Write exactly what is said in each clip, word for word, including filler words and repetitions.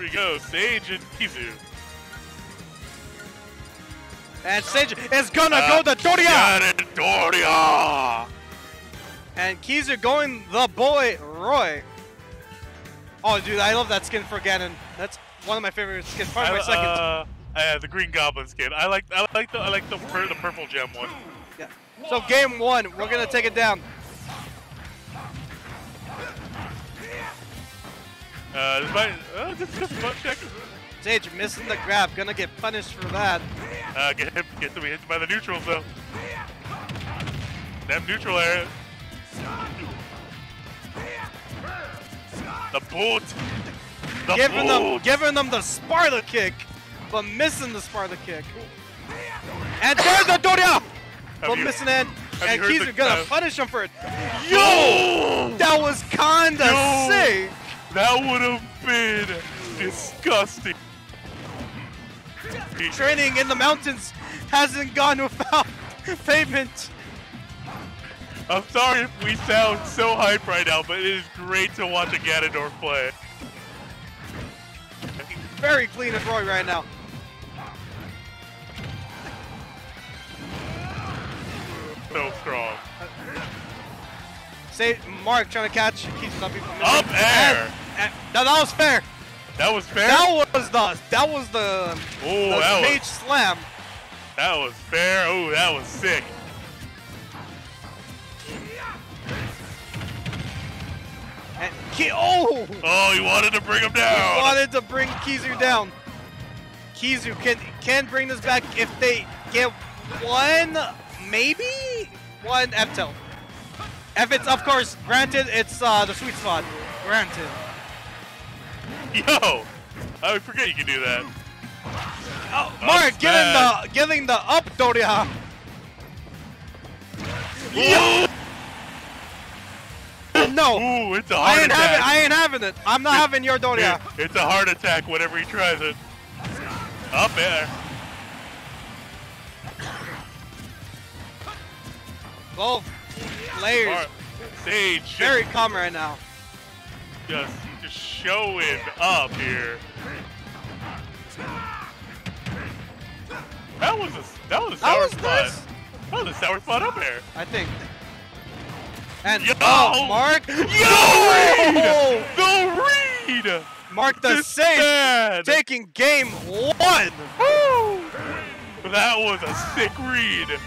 we go, Sage and Kizu. And Sage is gonna uh, go to Dorya! Ganondorf! And Kizu going the boy, Roy. Oh, dude, I love that skin for Ganon. That's one of my favorite skins. Part of my second. Uh, uh, the Green Goblin skin. I like. I like the. I like the, pur the purple gem one. Yeah. So game one, we're gonna take it down. Uh, this might. Uh, this is a butt check. Sage missing the grab. Gonna get punished for that. Uh, get hit. Get to be hit by the neutrals though. That neutral area. The boot! The giving, boot. Them, giving them the Sparta kick, but missing the Sparta kick. And there's the Dorya! But you, missing it, and Kizu gonna uh, punish him for it. Yo! That was kinda yo, sick! That would have been disgusting. Training in the mountains hasn't gone without payment. I'm sorry if we sound so hype right now, but it is great to watch a Ganondorf play. Very clean and Roy right now. So strong. Say, Mark trying to catch. Keeps up, up air. And, and, no, that was fair. That was fair. That was the. That was the. Oh, that was. Stage slam. That was fair. Oh, that was sick. And Ki oh! Oh, he wanted to bring him down! He wanted to bring Kizu down. Kizu can can bring this back if they get one, maybe? One F-tilt. If it's, of course, granted, it's uh, the sweet spot. Granted. Yo! I forget you can do that. Oh, Mark, getting the, getting the up, Dorya! Yo! No, ooh, it's a heart I ain't attack. Having, I ain't having it. I'm not it, having your Dorya. It, it's a heart attack whenever he tries it. Up air. Both players. Mark, Sage. Very calm right now. Just, just showing up here. That was a that was a sour was spot. This? That was a sour spot up air. I think. And yo! Oh, Mark, yo! The read! The read! Mark the same, taking game one. Woo! That was a sick read.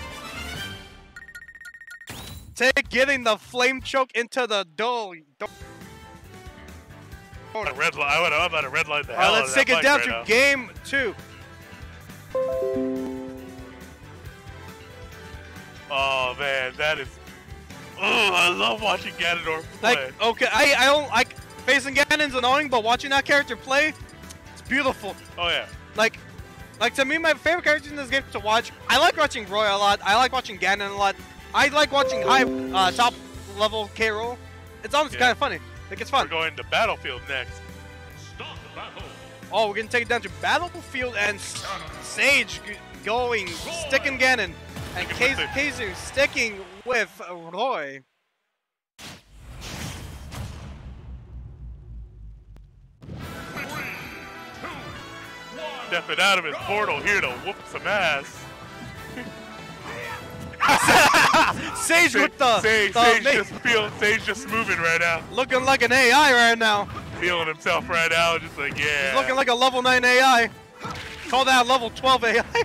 Take getting the flame choke into the dough. Do a red line. I'm about to red line the hell out of that. Let's take it down right to now. Game two. Oh man, that is. Oh, I love watching Ganondorf play. Like, okay, I, I don't like facing Ganon's annoying, but watching that character play, it's beautiful. Oh yeah. Like, like to me, my favorite character in this game to watch. I like watching Roy a lot. I like watching Ganon a lot. I like watching high uh, top level K Rool. It's almost yeah. kind of funny. Like it's fun. We're going to Battlefield next. Stop the battle. Oh, we're gonna take it down to Battlefield and Sage going sticking Ganon and Kizu sticking with Roy. Stepping out of his portal here to whoop some ass. Sage, Sage with the Sage, the Sage just feel Sage just moving right now. Looking like an A I right now. Feeling himself right now, just like yeah. He's looking like a level nine A I. Call that level twelve A I.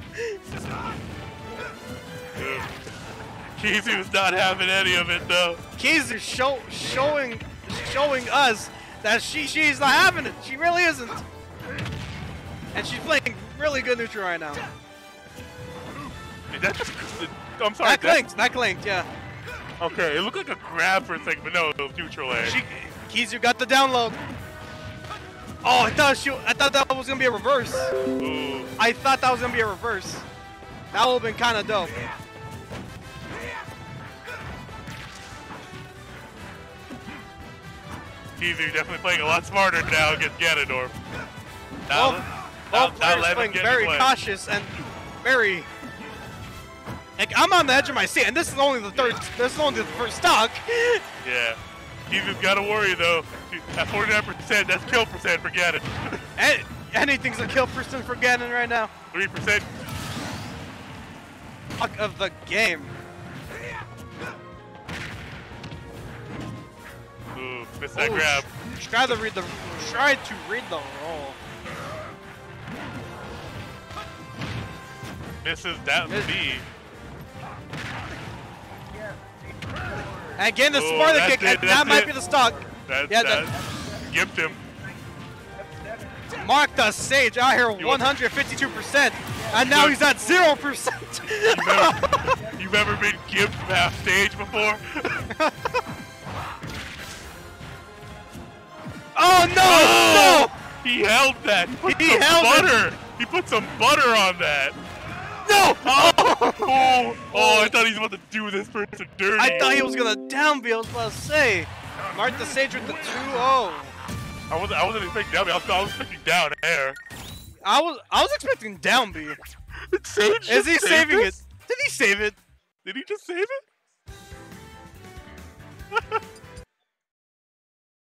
Kizu's not having any of it though. Kizu show, showing showing us that she she's not having it. She really isn't. And she's playing really good neutral right now. Dude, that just, I'm sorry. That clinked. That clinked. Yeah. Okay, it looked like a grab for a second, but no, it was neutral air. She, Kizu got the download. Oh, I thought she. I thought that was gonna be a reverse. Ooh. I thought that was gonna be a reverse. That would have been kind of dope. Kizu definitely playing a lot smarter now against Ganondorf. Now, both now, both now players playing very play. cautious and very. Like, I'm on the edge of my seat, and this is only the third. This is only the first stock. Yeah, Kizu's got to worry though. At forty-nine percent, that's kill percent for Ganon. Anything's a kill percent for Ganon right now. three percent. Fuck of the game. Ooh, missed that oh, grab. Try to read the try to read the roll. Misses that Miss B. And again, the oh, Sparta kick. It, that might it. be the stock. That's, yeah, that's, that's gimped him. MarcTheSage out here one hundred fifty-two percent, and now he's at zero percent. You've, you've ever been gimped half stage before? Oh, no, oh, no! He held that. He put he some held butter. It. He put some butter on that. No! Oh, oh, oh, I thought he was about to do this person dirty. I thought he was going to down B, I was about to say. MarcTheSage with the two oh. I wasn't, I wasn't expecting down B, I was, I was expecting down air. I was I was expecting down B. Did Sage Is he saving this? it? Did he save it? Did he just save it?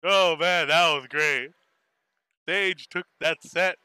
Oh man, that was great. Sage took that set